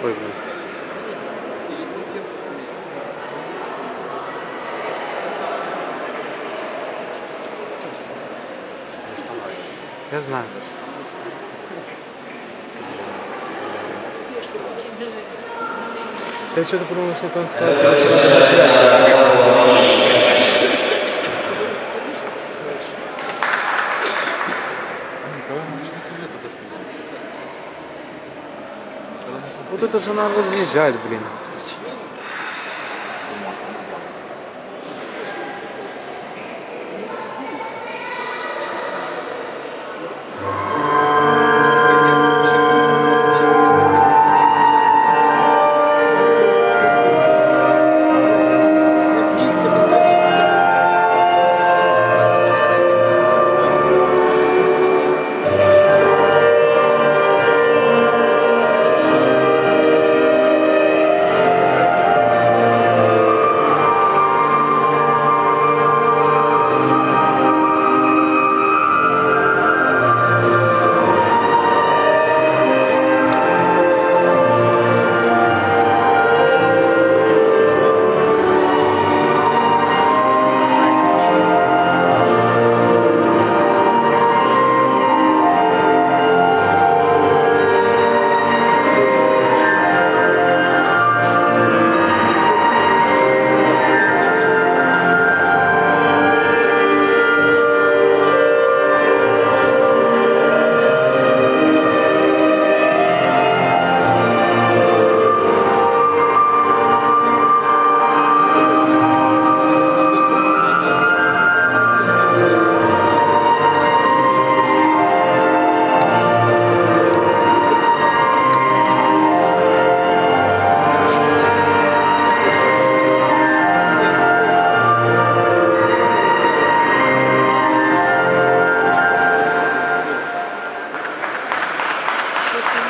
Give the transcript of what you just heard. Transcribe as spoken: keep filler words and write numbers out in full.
прыгнуть. Я знаю. Я что-то подумал, что там сказать. Вот это же надо разъезжать, блин. Thank you.